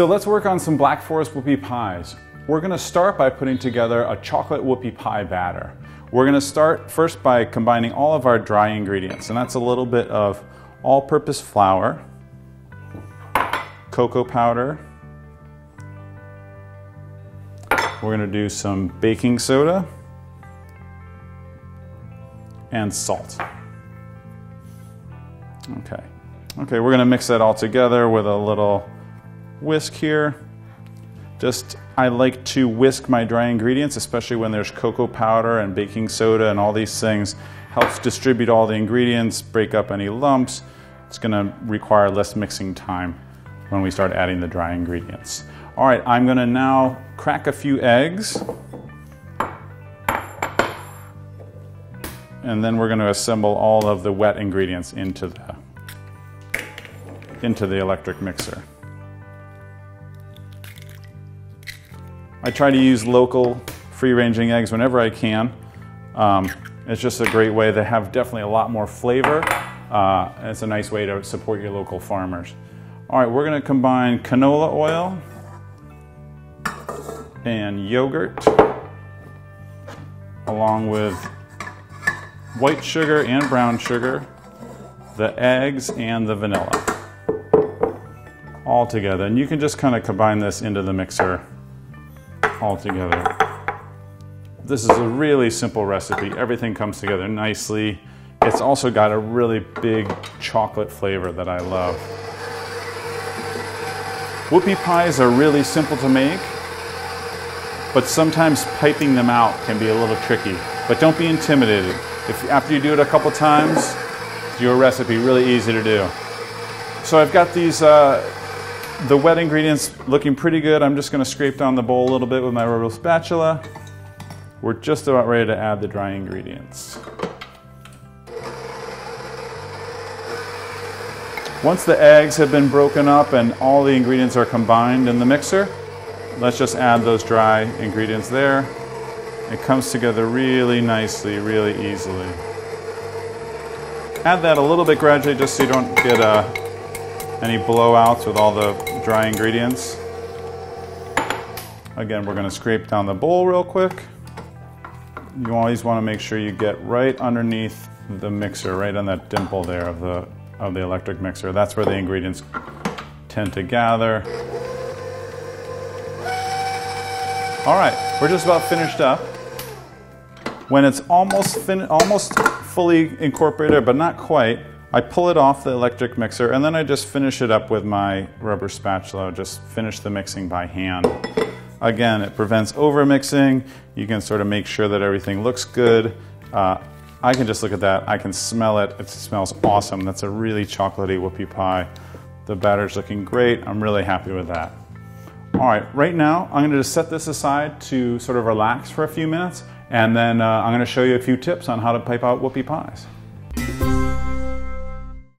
So let's work on some Black Forest whoopie pies. We're gonna start by putting together a chocolate whoopie pie batter. We're gonna start first by combining all of our dry ingredients, and that's a little bit of all-purpose flour, cocoa powder, we're gonna do some baking soda, and salt. Okay, we're gonna mix that all together with a little whisk here. I like to whisk my dry ingredients, especially when there's cocoa powder and baking soda and all these things. Helps distribute all the ingredients, break up any lumps. It's gonna require less mixing time when we start adding the dry ingredients. All right, I'm gonna now crack a few eggs. And then we're gonna assemble all of the wet ingredients into the electric mixer. I try to use local free-ranging eggs whenever I can. It's just a great way. They have definitely a lot more flavor. And it's a nice way to support your local farmers. All right, we're gonna combine canola oil and yogurt along with white sugar and brown sugar, the eggs and the vanilla all together. And you can just kind of combine this into the mixer all together. This is a really simple recipe. Everything comes together nicely. It's also got a really big chocolate flavor that I love. Whoopie pies are really simple to make, but sometimes piping them out can be a little tricky. But don't be intimidated. If after you do it a couple times, it's your recipe, really easy to do. So I've got these the wet ingredients looking pretty good. I'm just gonna scrape down the bowl a little bit with my rubber spatula. We're just about ready to add the dry ingredients. Once the eggs have been broken up and all the ingredients are combined in the mixer, let's just add those dry ingredients there. It comes together really nicely, really easily. Add that a little bit gradually just so you don't get any blowouts with all the dry ingredients. Again, we're gonna scrape down the bowl real quick. You always wanna make sure you get right underneath the mixer, right on that dimple there of the electric mixer. That's where the ingredients tend to gather. All right, we're just about finished up. When it's almost fully incorporated, but not quite, I pull it off the electric mixer and then I just finish it up with my rubber spatula, just finish the mixing by hand. Again, it prevents over-mixing. You can sort of make sure that everything looks good. I can just look at that, I can smell it. It smells awesome. That's a really chocolatey whoopie pie. The batter's looking great. I'm really happy with that. All right, right now, I'm gonna just set this aside to sort of relax for a few minutes, and then I'm gonna show you a few tips on how to pipe out whoopie pies.